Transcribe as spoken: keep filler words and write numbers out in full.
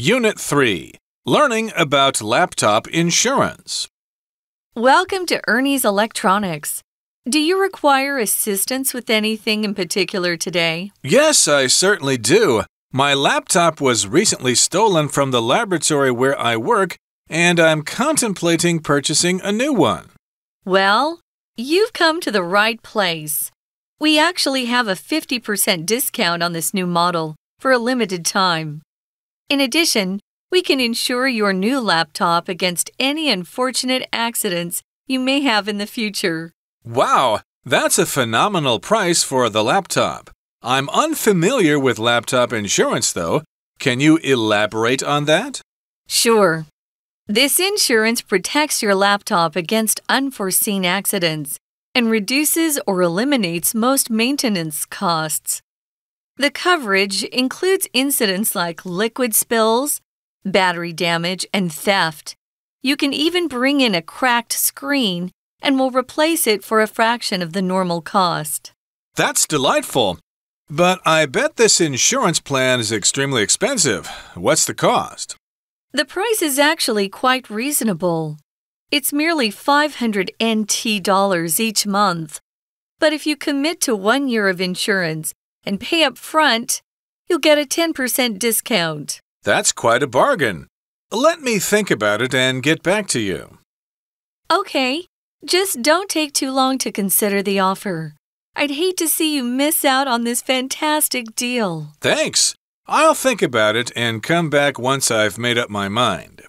Unit three. Learning about laptop insurance. Welcome to Ernie's Electronics. Do you require assistance with anything in particular today? Yes, I certainly do. My laptop was recently stolen from the laboratory where I work, and I'm contemplating purchasing a new one. Well, you've come to the right place. We actually have a fifty percent discount on this new model for a limited time. In addition, we can insure your new laptop against any unfortunate accidents you may have in the future. Wow, that's a phenomenal price for the laptop. I'm unfamiliar with laptop insurance, though. Can you elaborate on that? Sure. This insurance protects your laptop against unforeseen accidents and reduces or eliminates most maintenance costs. The coverage includes incidents like liquid spills, battery damage, and theft. You can even bring in a cracked screen and we'll replace it for a fraction of the normal cost. That's delightful. But I bet this insurance plan is extremely expensive. What's the cost? The price is actually quite reasonable. It's merely five hundred N T dollars each month. But if you commit to one year of insurance and pay up front, you'll get a ten percent discount. That's quite a bargain. Let me think about it and get back to you. Okay, just don't take too long to consider the offer. I'd hate to see you miss out on this fantastic deal. Thanks. I'll think about it and come back once I've made up my mind.